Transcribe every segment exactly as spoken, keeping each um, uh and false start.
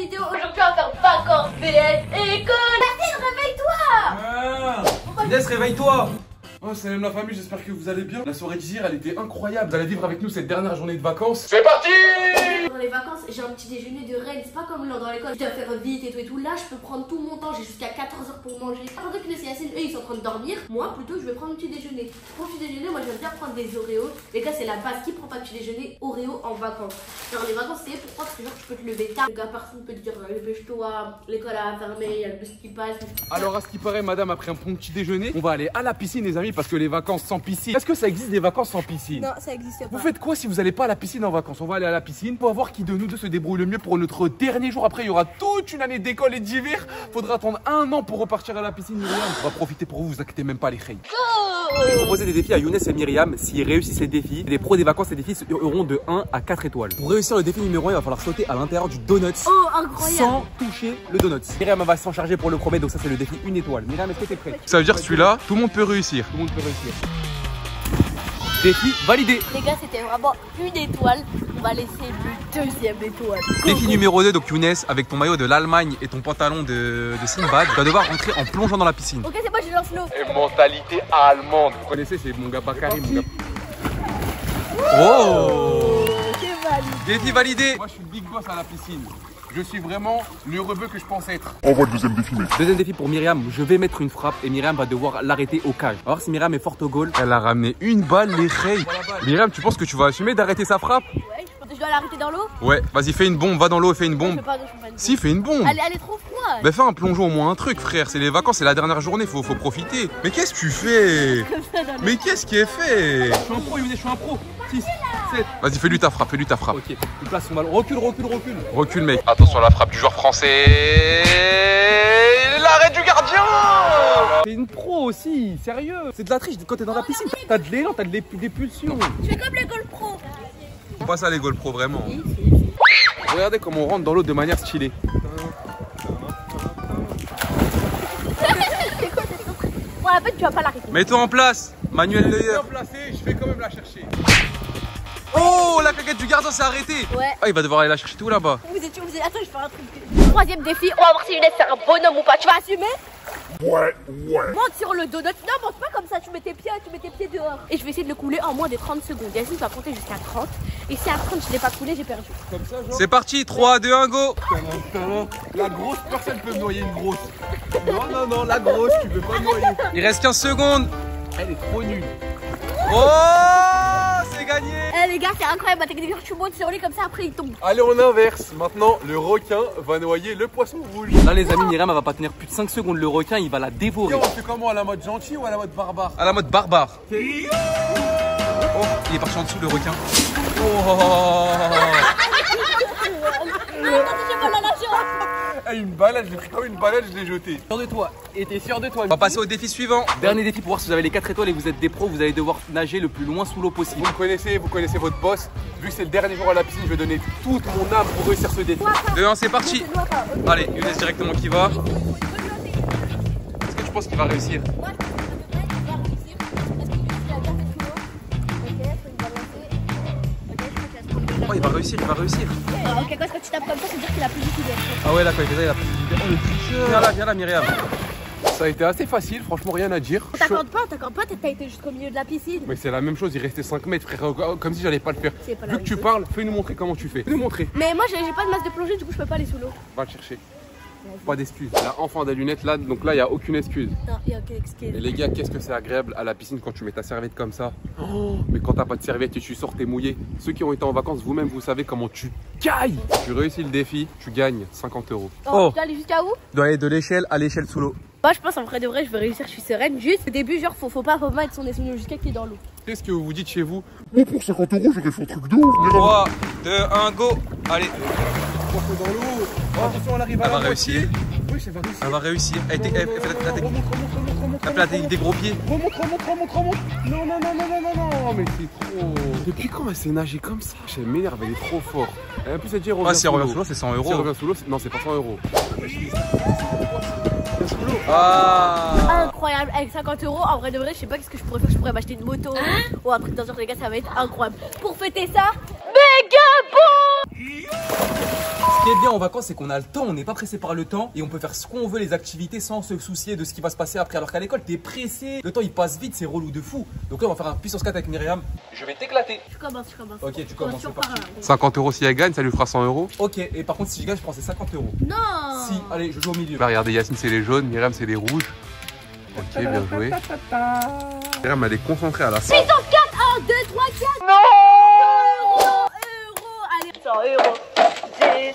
vidéo aujourd'hui encore vacances, B S et école. Yacine, réveille-toi. Ah, Younes, réveille-toi. Oh, salut la famille, j'espère que vous allez bien. La soirée d'hier, elle était incroyable. Vous allez vivre avec nous cette dernière journée de vacances. C'est parti. Dans les vacances, j'ai un petit déjeuner de reine. C'est pas comme là dans l'école, je dois faire vite et tout et tout. Là, je peux prendre tout mon temps, j'ai jusqu'à quatorze heures pour manger. Pendant que Younes et Yacine, eux, ils sont en train de dormir. Moi, plutôt, je vais prendre un petit déjeuner. Pour le petit déjeuner, moi, je vais bien prendre des Oreos. Les gars, c'est la base. Qui prend pas de petit déjeuner Oreo en vacances? Genre, les vacances, c'est pourquoi? Parce que genre, tu peux te lever tard. Le gars, personne peut te dire, lève-toi, l'école a fermé, il y a le bus qui passe. Alors, à ce qui paraît, madame, après un bon petit déjeuner, on va aller à la piscine, les amis. Parce que les vacances sans piscine, est-ce que ça existe des vacances sans piscine? Non, ça existe pas. Vous faites quoi si vous n'allez pas à la piscine en vacances? On va aller à la piscine pour voir qui de nous deux se débrouille le mieux pour notre dernier jour. Après, il y aura toute une année d'école et d'hiver. Faudra attendre un an pour repartir à la piscine. Myriam, on va profiter pour vous, vous inquiétez même pas les reines. Je vais proposer des défis à Younes et Myriam. S'ils réussissent les défis, les pros des vacances, les défis auront de un à quatre étoiles. Pour réussir le défi numéro un, il va falloir sauter à l'intérieur du donut. Oh, incroyable. Sans toucher le donut. Myriam va s'en charger pour le premier, donc ça c'est le défi une étoile. Myriam, est-ce que t'es prête? Ça veut dire celui-là, tout le monde peut réussir. Tout le monde peut réussir. Défi validé. Les gars, c'était vraiment une étoile. On va laisser le deuxième étoile. Défi numéro deux, donc Younes, avec ton maillot de l'Allemagne et ton pantalon de, de Sinbad, tu vas devoir rentrer en plongeant dans la piscine. Ok, c'est moi, je lance l'eau. Et mentalité allemande. Vous connaissez, c'est mon gars Bakary, mon gars. Oh, c'est validé. Défi validé. Moi, je suis big boss à la piscine. Je suis vraiment le rebeu que je pense être. On voit le deuxième défi. Mais. Deuxième défi pour Myriam, je vais mettre une frappe et Myriam va devoir l'arrêter au cage. Alors si Myriam est forte au goal, elle a ramené une balle les reilles. Myriam, tu penses que tu vas assumer d'arrêter sa frappe? Ouais, je dois l'arrêter dans l'eau. Ouais, vas-y, fais une bombe, va dans l'eau, fais une bombe. Je peux pas, je peux pas une bombe. Si, fais une bombe. Elle, elle est trop froide. Bah fais un plongeon, au moins un truc, frère. C'est les vacances, c'est la dernière journée, faut, faut profiter. Mais qu'est-ce que tu fais? Mais qu'est-ce qui est fait? Je suis un pro, je suis un pro. Vas-y, fais-lui ta frappe, fais-lui ta frappe. Ok, il place son ballon. Recule, recule, recule. Recule, mec. Attention à la frappe du joueur français. L'arrêt du gardien. T'es une pro aussi, sérieux. C'est de la triche quand t'es dans la piscine. T'as de l'élan, t'as de l'épulsion. Tu fais comme les goals pro. On passe à les goals pro, vraiment. Regardez comment on rentre dans l'eau de manière stylée. C'est quoi cette surprise? Bon, à la fin, tu vas pas l'arrêter. Mets-toi en place. Manuel Neuer. Bien placé, je vais quand même la chercher. Oh, la claquette du gardien s'est arrêtée. Ouais. Ah, il va devoir aller la chercher tout là-bas. Vous êtes vous êtes... Attends, je vais faire un truc. Troisième défi, on va voir si Younes c'est un bonhomme ou pas. Tu vas assumer? Ouais, ouais. Monte sur le donut. Non, monte pas comme ça. Tu mets tes pieds, tu mets tes pieds dehors. Et je vais essayer de le couler en moins de trente secondes. Yacine va compter jusqu'à trente. Et si à trente, je l'ai pas coulé, j'ai perdu. Comme ça, genre. C'est parti, trois, deux, un, go. La grosse, personne peut me noyer une grosse. Non, non, non, la grosse, tu peux pas me noyer. Il reste quinze secondes. Elle est trop nulle. Oh, c'est gagné. Eh les gars, c'est incroyable, ma technique, tu montes sur lui comme ça, après il tombe. Allez, on inverse. Maintenant, le requin va noyer le poisson rouge. Là, les amis, Myriam, elle va pas tenir plus de cinq secondes. Le requin, il va la dévorer. Et on fait comment, à la mode gentil ou à la mode barbare? À la mode barbare. Okay. Oh, il est parti en dessous, le requin. Oh. Une balade, j'ai pris comme une balade, je l'ai jetée. Sûr de toi, et t'es sûr de toi. On va passer au défi suivant. Dernier défi pour voir si vous avez les quatre étoiles et que vous êtes des pros, vous allez devoir nager le plus loin sous l'eau possible. Vous me connaissez, vous connaissez votre boss. Vu que c'est le dernier jour à la piscine, je vais donner toute mon âme pour réussir ce défi. deux, un, c'est parti. Allez, Younes directement qui va. Est-ce que tu penses qu'il va réussir? Oh, il va réussir, il va réussir. Ah, ok, quand tu tapes comme ça, ça veut dire qu'il a plus d'idées. Ah ouais, là, quand il fait ça, il a plus d'idées. Oh, le tricheur. Viens là, viens là, Myriam. Ça a été assez facile, franchement, rien à dire. On t'accorde pas, on t'accorde pas, t'as été jusqu'au milieu de la piscine. Mais c'est la même chose, il restait cinq mètres, frère, comme si j'allais pas le faire. Pas Vu que tu chose. parles, fais-nous montrer comment tu fais. Fais-nous montrer. Mais moi, j'ai pas de masse de plongée, du coup, je peux pas aller sous l'eau. Va le chercher. Pas d'excuses. Là, enfin des lunettes, là, donc là, il n'y a aucune excuse. Non, il n'y a aucune excuse. Et les gars, qu'est-ce que c'est agréable à la piscine quand tu mets ta serviette comme ça. Oh, mais quand t'as pas de serviette et tu sors, t'es mouillé. Ceux qui ont été en vacances, vous-même, vous savez comment tu cailles. Tu réussis le défi, tu gagnes cinquante euros. Oh, oh. Tu dois aller jusqu'à où? Tu dois aller de l'échelle à l'échelle sous l'eau. Moi, je pense en vrai de vrai, je vais réussir, je suis sereine. Juste au début, genre, faut, faut pas remettre son essuie jusqu'à qu'il est dans l'eau. Qu'est-ce que vous vous dites chez vous? Mais pour cinquante euros, j'ai fait un truc d'eau. trois, deux, un, go. Allez. Dans l'eau. Oh, attention, elle arrive à elle va réussir. Oui, ça va réussir. Elle va réussir. Elle fait la technique. Elle fait la technique des gros pieds. Remonte, remonte, remonte, remonte. Non, non, non, non, non, non, non, mais c'est trop. Depuis quand elle s'est nagée comme ça? Elle m'énerve, elle est trop fort. Elle a plus à dire. Ah, si elle revient sous l'eau, c'est cent euros. Si elle revient sous l'eau, non, c'est pas cent euros. Ah. Incroyable, avec cinquante euros, en vrai de vrai, je sais pas qu'est-ce que je pourrais faire. Je pourrais m'acheter une moto. Hein? Ou un truc dans ce genre, les gars, ça va être incroyable. Pour fêter ça, méga bon. Ce qui est bien en vacances, c'est qu'on a le temps, on n'est pas pressé par le temps et on peut faire ce qu'on veut, les activités, sans se soucier de ce qui va se passer après. Alors qu'à l'école, t'es pressé, le temps il passe vite, c'est relou de fou. Donc là, on va faire un puissance quatre avec Myriam. Je vais t'éclater. Tu commences, tu commences. Ok, tu commences. C'est parti. cinquante euros si elle gagne, ça lui fera cent euros. Ok, et par contre, si je gagne, je prends ces cinquante euros. Non. Si, allez, je joue au milieu. Bah, regardez, Yacine, c'est les jaunes, Myriam, c'est les rouges. Ok, bien joué. Myriam, elle est concentrée à la fin. un, deux, trois, quatre. Non, cent euros,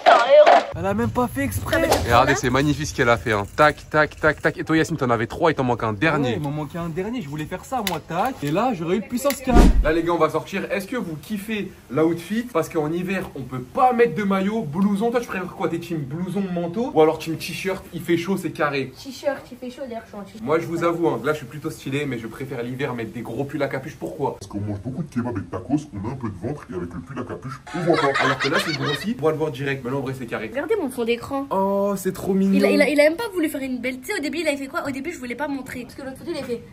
cent euros. Elle a même pas fait exprès. Et regardez, c'est magnifique ce qu'elle a fait. Hein. Tac, tac, tac, tac. Et toi, Yacine, t'en avais trois, il t'en manque un dernier. Ouais, il m'en manquait un dernier. Je voulais faire ça, moi, tac. Et là, j'aurais eu le puissance quatre. Là, les gars, on va sortir. Est-ce que vous kiffez l'outfit? Parce qu'en hiver, on peut pas mettre de maillot, blouson. Toi, tu préfères quoi? T'es team blouson, manteau? Ou alors team t-shirt, il fait chaud, c'est carré. T-shirt, il fait chaud, d'ailleurs, je suis en t-shirt. Moi, je vous avoue, hein, là, je suis plutôt stylé, mais je préfère l'hiver mettre des gros pulls à capuche. Pourquoi? Parce qu'on mange beaucoup de kebab avec tacos, on a un peu de ventre et avec le pull à capuche, on voit pas. Alors que là, c'est bon aussi. On va le voir direct. Mais là, en vrai, c'est carré. Regardez mon fond d'écran. Oh, c'est trop mignon. Il a, il, a, il a même pas voulu faire une belle. Tu sais, au début, il avait fait quoi? Au début, je voulais pas montrer. Parce que l'autre photo, il a fait.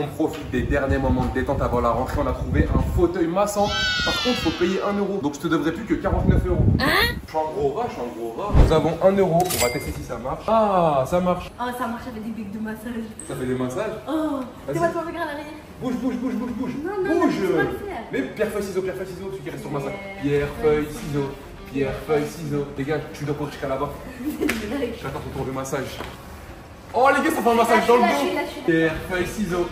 On profite des derniers moments de détente avant la rentrée. On a trouvé un fauteuil massant. Par contre, faut payer un euro. Donc, je te devrais plus que quarante-neuf euros. Hein? Je suis un gros rat, je suis un gros rat. Nous avons un euro. On va tester si ça marche. Ah, ça marche. Oh, ça marche avec des becs de massage. Ça fait des massages? Oh, c'est moi qui regarde à l'arrière. Bouge, bouge, bouge, bouge, bouge. Non, non, bouge. Non, non, mais pierre, feuille, ciseaux, pierre, feuille, ciseaux. Celui qui reste sur massage. Pierre, feuille, ciseaux. Pierre, feuille, ciseaux. Les gars, tu dois courir jusqu'à là-bas. J'attends ton tour de massage. Oh les gars, ça fait un massage dans le dos. Pierre, feuille, ciseaux.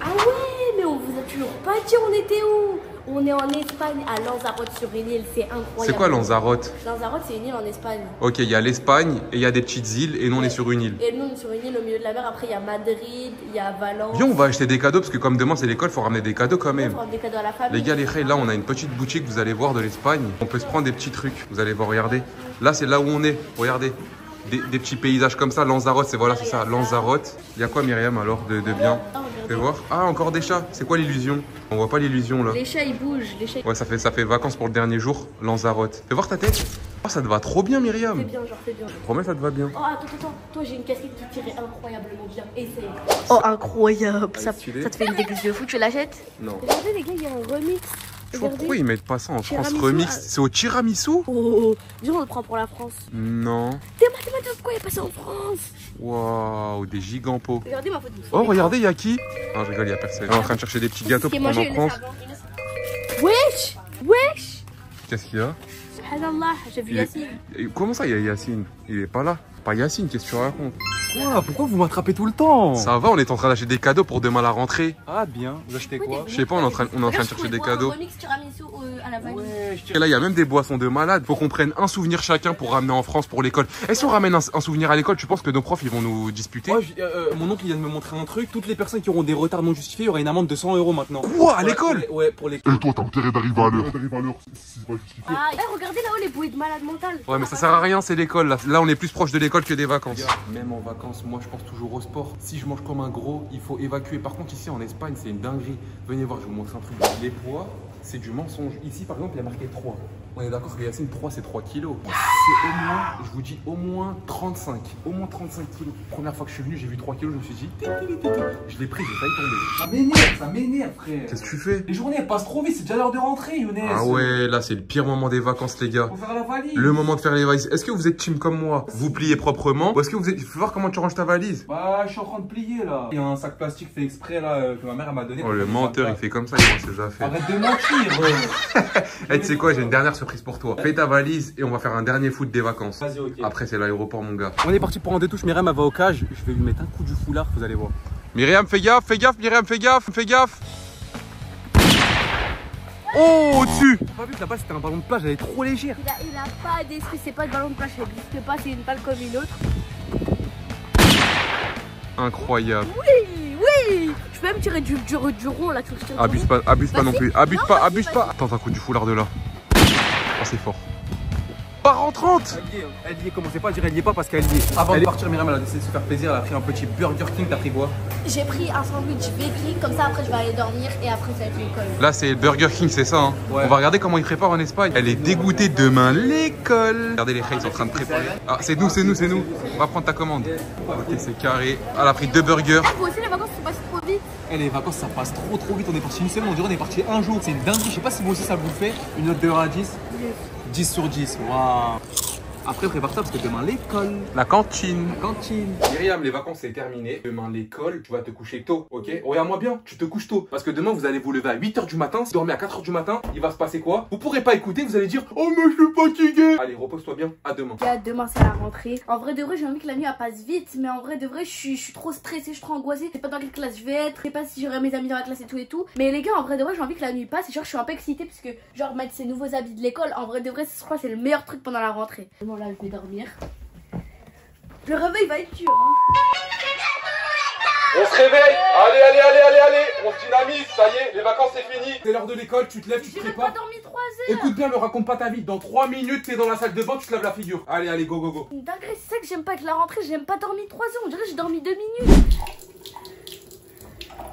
Ah ouais, mais on vous a toujours pas dit on était où? On est en Espagne, à Lanzarote sur une île, c'est incroyable. C'est quoi Lanzarote? Lanzarote, c'est une île en Espagne. Ok, il y a l'Espagne et il y a des petites îles et nous on est sur une île. Et nous on est sur une île au milieu de la mer, après il y a Madrid, il y a Valence. Viens, on va acheter des cadeaux parce que comme demain c'est l'école, il faut ramener des cadeaux quand même. Il faut ramener des cadeaux à la famille. Les gars, les reilles, là on a une petite boutique, vous allez voir de l'Espagne. On peut se prendre des petits trucs, vous allez voir, regardez. Là c'est là où on est, regardez. Des, des petits paysages comme ça, Lanzarote, c'est voilà, c'est ça, Lanzarote. Il y a quoi Myriam alors de, de bien? Fais voir. Ah, encore des chats. C'est quoi l'illusion? On voit pas l'illusion là. Les chats ils bougent. Les chats... Ouais, ça fait, ça fait vacances pour le dernier jour, Lanzarote. Fais voir ta tête. Oh, ça te va trop bien, Myriam. Fais bien, genre, fais bien. Je promets, ça te va bien. Oh, attends, attends. Toi, j'ai une casquette qui tirait incroyablement bien. Essaye. Oh, incroyable. Ça, ça te fait une déguise de fou. Tu l'achètes? Non. Regardez, les gars, il y a un remix. Regardez. Pourquoi ils mettent pas ça en France? Remix, à... c'est au tiramisu? Oh, oh, oh. On le prend pour la France. Non. T'es mathématique, pourquoi il est passé en France? Waouh, des gigants pots. Regardez ma photo. Oh, regardez, y'a qui? Ah, je rigole, y'a personne. On est en train de chercher des petits gâteaux pour prendre en France. Wesh, wesh. Qu'est-ce qu'il y a? Subhanallah, j'ai vu Yacine. Comment ça, il y a Yacine? Il est pas là. Pas Yacine, qu'est-ce que tu racontes? Quoi? Pourquoi vous m'attrapez tout le temps? Ça va, on est en train d'acheter des cadeaux pour demain la rentrée. Ah bien, vous achetez quoi? Je sais pas, on est en train, on est en train de chercher des cadeaux. Ouais, je... Et là, il y a même des boissons de malade. Faut qu'on prenne un souvenir chacun pour ramener en France pour l'école. Et si on ramène un, un souvenir à l'école, tu penses que nos profs ils vont nous disputer? Moi, je, euh, mon oncle il vient de me montrer un truc. Toutes les personnes qui auront des retards non justifiés, il y aura une amende de cent euros maintenant. Quoi? À l'école? Ouais, pour l'école. Et toi, t'as intérêt d'arriver à l'heure. Ah, regardez là-haut les bouées de malade mentale. Ouais, mais ça sert à rien, c'est l'école. Là. là, on est plus proche de l'école que des vacances. Même en vacances, moi je pense toujours au sport. Si je mange comme un gros, il faut évacuer. Par contre ici en Espagne, c'est une dinguerie. Venez voir, je vous montre un truc. Les poids, c'est du mensonge. Ici par exemple, il y a marqué trois. On est d'accord que Yacine, trois c'est trois kilos. C'est au moins, je vous dis au moins trente-cinq. Au moins trente-cinq kilos. Première fois que je suis venu, j'ai vu trois kilos, je me suis dit je l'ai pris, j'ai failli tomber. Ça m'énerve, ça m'énerve frère. Qu'est-ce que tu fais? Les journées elles passent trop vite, c'est déjà l'heure de rentrer, Younes. Ah ouais, là c'est le pire moment des vacances les gars. Faut faire la valise. Le moment de faire les valises. Est-ce que vous êtes team comme moi? Vous pliez proprement? Ou est-ce que vous êtes... Faut voir comment tu ranges ta valise. Bah je suis en train de plier là. Il y a un sac plastique fait exprès là que ma mère m'a donné. Oh le menteur, il fait comme ça, il pense déjà fait. Arrête de mentir. Eh tu sais quoi, j'ai une dernière surprise pour toi. Fais ta valise et on va faire un dernier foot des vacances. Vas-y, ok. Après, c'est l'aéroport, mon gars. On est parti pour un détouche. Myriam, elle va au cage. Je vais lui mettre un coup du foulard, vous allez voir. Myriam, fais gaffe, fais gaffe, Myriam, fais gaffe, fais gaffe. Oh, au-dessus! J'ai pas vu que la balle c'était un ballon de plage, elle est trop légère. Il a, il a pas d'esprit, c'est pas de ballon de plage, elle n'existe pas, c'est une balle comme une autre. Incroyable. Oui, oui! Je peux même tirer du, du, du rond là, tu vois. Abuse pas, abuse pas non plus, abuse non, pas, abuse pas. Attends, un coup du foulard de là. C'est fort. Part en trente. Elle y est, commencez pas à dire elle y est pas parce qu'elle y est. Avant elle de partir, Myriam, elle a décidé de se faire plaisir. Elle a pris un petit Burger King. T'as pris quoi? J'ai pris un sandwich baking. Comme ça, après, je vais aller dormir et après, ça va être l'école. Là, c'est Burger King, c'est ça. Hein ouais. On va regarder comment ils préparent en Espagne. Elle est dégoûtée demain l'école. Regardez les frères, ils sont en train de préparer. Ah, c'est nous, c'est nous, c'est nous. On va prendre ta commande. Ok, c'est carré. Elle a pris deux burgers. Ah, vous aussi, les vacances sont passées trop vite. elle, les vacances ça passe trop trop vite. On est parti une semaine, on dirait on est parti un jour. C'est une dinguerie. Je sais pas si vous aussi ça vous fait. Une note de un à dix, dix sur dix. Waouh. Après, prépare ça parce que demain, l'école. La cantine. La cantine. Myriam, les vacances, c'est terminé. Demain, l'école, tu vas te coucher tôt, ok? Regarde-moi bien, tu te couches tôt. Parce que demain, vous allez vous lever à huit heures du matin. Si vous dormez à quatre heures du matin, il va se passer quoi? Vous pourrez pas écouter, vous allez dire, oh, mais je suis fatigué. Allez, repose-toi bien. À demain. Yeah, demain, c'est la rentrée. En vrai de vrai, j'ai envie que la nuit, elle passe vite. Mais en vrai de vrai, je suis, je suis trop stressée, je suis trop angoissée. Je sais pas dans quelle classe je vais être. Je sais pas si j'aurai mes amis dans la classe et tout et tout. Mais les gars, en vrai de vrai, j'ai envie que la nuit passe. Et genre, je suis un peu excitée parce que, genre, mettre ces nouveaux habits de l'école, en vrai de vrai, je crois, c'est le meilleur truc pendant la rentrée. Bon là je vais dormir. Le réveil va être dur hein. On se réveille. Allez allez allez allez allez. On se dynamise, ça y est, les vacances c'est fini. C'est l'heure de l'école, tu te lèves, tu te prépares. J'ai pas dormi trois heures. Écoute bien, me raconte pas ta vie. Dans trois minutes t'es dans la salle de bain, tu te laves la figure. Allez allez go go go. Dinguerie, c'est ça que j'aime pas avec la rentrée, j'aime pas dormir trois heures, on dirait que j'ai dormi deux minutes.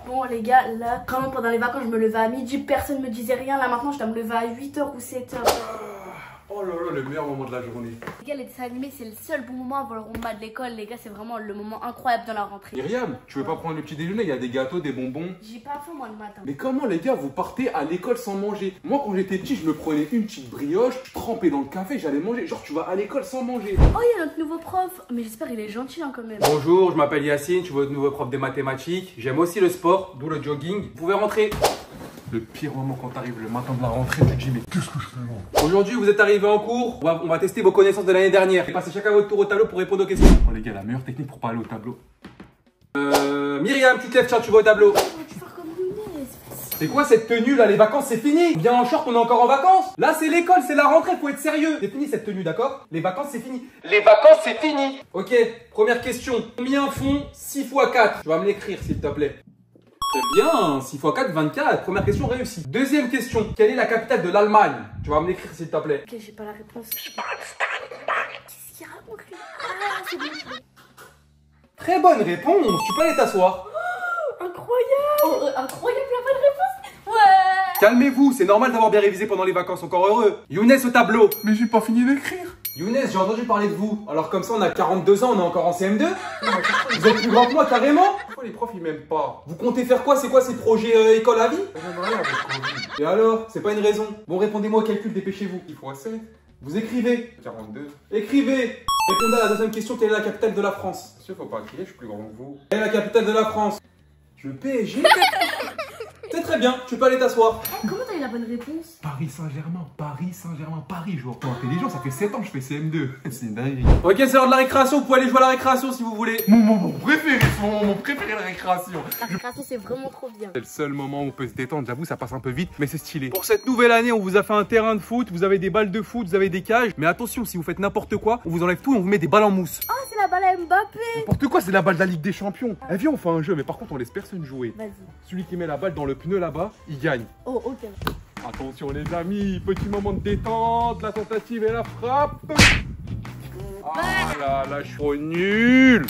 Bon les gars, là, quand pendant les vacances je me levais à midi, personne me disait rien. Là maintenant je dois me lever à huit heures ou sept heures. Oh là là, le meilleur moment de la journée. Les gars, les dessins animés, c'est le seul bon moment avant le repas de l'école. Les gars, c'est vraiment le moment incroyable de la rentrée. Myriam, tu veux pas prendre le petit déjeuner? Il y a des gâteaux, des bonbons. J'ai pas faim moi le matin. Mais comment les gars, vous partez à l'école sans manger? Moi, quand j'étais petit, je me prenais une petite brioche, je trempais dans le café, j'allais manger. Genre, tu vas à l'école sans manger. Oh, il y a notre nouveau prof. Mais j'espère qu'il est gentil hein, quand même. Bonjour, je m'appelle Yacine, je suis votre nouveau prof des mathématiques. J'aime aussi le sport, d'où le jogging. Vous pouvez rentrer. Le pire moment quand t'arrives le matin de la rentrée, tu te dis mais qu'est-ce que je fais là? Aujourd'hui vous êtes arrivés en cours, on va, on va tester vos connaissances de l'année dernière. Passez chacun votre tour au tableau pour répondre aux questions. Oh les gars, la meilleure technique pour pas aller au tableau. Euh, Myriam, tu te lèves, tiens, tu vas au tableau. C'est quoi cette tenue là? Les vacances c'est fini. Viens en short, on est encore en vacances. Là c'est l'école, c'est la rentrée, faut être sérieux. C'est fini cette tenue, d'accord? Les vacances c'est fini. Les vacances c'est fini. Ok, première question. Combien font six fois quatre? Tu vas me l'écrire s'il te plaît. C'est bien, six fois quatre, vingt-quatre. Première question réussie. Deuxième question. Quelle est la capitale de l'Allemagne? Tu vas me l'écrire s'il te plaît. Ok, j'ai pas la réponse. Qu'est-ce qu'il raconte lui? Ah, c'est bon. Très bonne réponse. Tu peux aller t'asseoir. Oh, incroyable. Oh, euh, incroyable la bonne réponse. Ouais. Calmez-vous, c'est normal d'avoir bien révisé pendant les vacances. Encore heureux. Younes au tableau. Mais j'ai pas fini d'écrire. Younes, j'ai entendu parler de vous. Alors comme ça, on a quarante-deux ans, on est encore en C M deux. Vous êtes plus grand que moi, carrément. Pourquoi les profs, ils m'aiment pas? Vous comptez faire quoi? C'est quoi ces projets euh, école à vie? Et alors? C'est pas une raison. Bon, répondez-moi au calcul, dépêchez-vous. six fois sept. Vous écrivez. quarante-deux. Écrivez. Répondez à la deuxième question, quelle est la capitale de la France? Monsieur, faut pas crier, je suis plus grand que vous. Quelle est la capitale de la France? Le P S G. C'est très bien, tu peux aller t'asseoir. Comment t'as eu la bonne réponse? Paris Saint-Germain, Paris Saint-Germain, Paris, je vois pas intelligent, ça fait sept ans que je fais C M deux. C'est une dinguerie. Ok, c'est l'heure de la récréation, vous pouvez aller jouer à la récréation si vous voulez. Mon moment préféré, c'est mon moment préféré, la récréation. La récréation, c'est vraiment trop bien. C'est le seul moment où on peut se détendre, j'avoue, ça passe un peu vite, mais c'est stylé. Pour cette nouvelle année, on vous a fait un terrain de foot, vous avez des balles de foot, vous avez des cages, mais attention, si vous faites n'importe quoi, on vous enlève tout et on vous met des balles en mousse. Oh, c'est la balle à Mbappé. N'importe quoi, c'est la balle de la Ligue des Champions. Eh, viens, on fait un jeu, mais par contre, on laisse personne jouer. Vas-y. Celui qui met la balle dans le pneu là-bas, il gagne. Oh, ok. Attention les amis, petit moment de détente, la tentative et la frappe. Ah là là, je suis trop nul.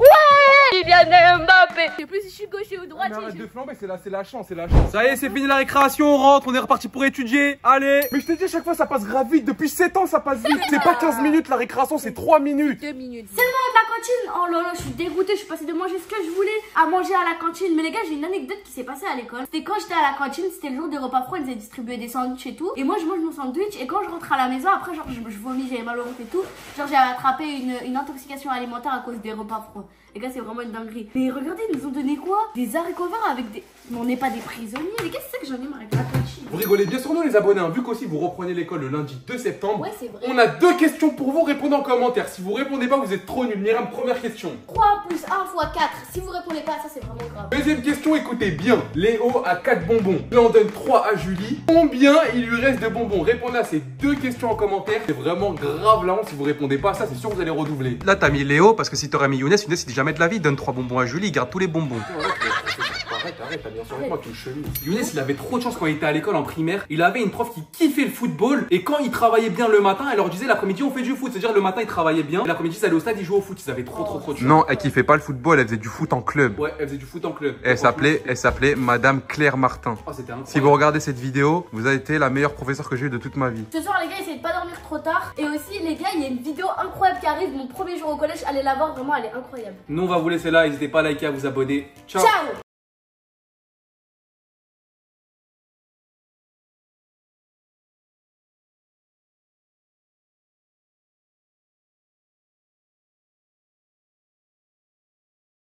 Ouais, Kylian Mbappé. Je sais plus si je suis gaucher ou droitier. Arrête de flamber, c'est la, c'est la chance, c'est la chance. Ça y est, c'est fini la récréation, on rentre, on est reparti pour étudier. Allez. Mais je t'ai dit, à chaque fois ça passe grave vite, depuis sept ans ça passe vite. C'est pas quinze minutes la récréation, c'est trois minutes. deux minutes. C'est le moment de la cantine. Oh là là, je suis dégoûtée, je suis passée de manger ce que je voulais à manger à la cantine. Mais les gars, j'ai une anecdote qui s'est passée à l'école. C'était quand j'étais à la cantine, c'était le jour des repas froids, ils avaient distribué des sandwichs et tout. Et moi, je mange mon sandwich et quand je rentre à la maison, après, genre, je, je vomis, j'avais mal au ventre et tout. Genre, j'ai attrapé une, une intoxication alimentaire à cause des repas froids. Les gars, c'est vraiment une dinguerie. Mais regardez, ils nous ont donné quoi? Des haricots verts avec des... Mais on n'est pas des prisonniers. Les gars, c'est ça que j'en ai marre avec la cantine. Vous rigolez bien sur nous, les abonnés, hein, vu qu'aussi vous reprenez l'école le lundi deux septembre. Ouais, c'est vrai. On a deux questions pour vous, répondez en commentaire. Si vous répondez pas, vous êtes trop nuls. Myriam, première question. trois plus un fois quatre. Si vous répondez pas, ça c'est vraiment grave. Deuxième question, écoutez bien. Léo a quatre bonbons. Il en donne trois à Julie. Combien il lui reste de bonbons? Répondez à ces deux questions en commentaire. C'est vraiment grave là. Si vous répondez pas à ça, c'est sûr que vous allez redoubler. Là, t'as mis Léo parce que si t'aurais mis Younes, Younes il dit jamais de la vie. Donne trois bonbons à Julie, il garde tous les bonbons. arrête, arrête, t'as bien sûr avec moi, tu me chevilles. Younes, il avait trop de chance quand il était à l'école en primaire. Il avait une prof qui kiffait le football et quand il travaillait bien le matin, elle leur disait l'après-midi on fait du foot. C'est-à-dire le matin, il travaillait bien, l'après-midi, ils allaient au stade, ils jouaient au foot. Ils avaient trop, trop, trop de chance. Non, elle kiffait pas le football, elle faisait du foot en club. Ouais, elle faisait du foot en club. Elle s'appelait, elle s'appelait Madame Claire Martin. Oh, c'était incroyable. Si vous regardez cette vidéo, vous avez été la meilleure professeure que j'ai eue de toute ma vie. Ce soir, les gars, essayez de pas dormir trop tard. Et aussi, les gars, il y a une vidéo incroyable qui arrive. Mon premier jour au collège, allez la voir, vraiment, elle est incroyable. Nous, on va vous laisser là. N'hésitez pas à liker, à vous abonner. Ciao. Ciao.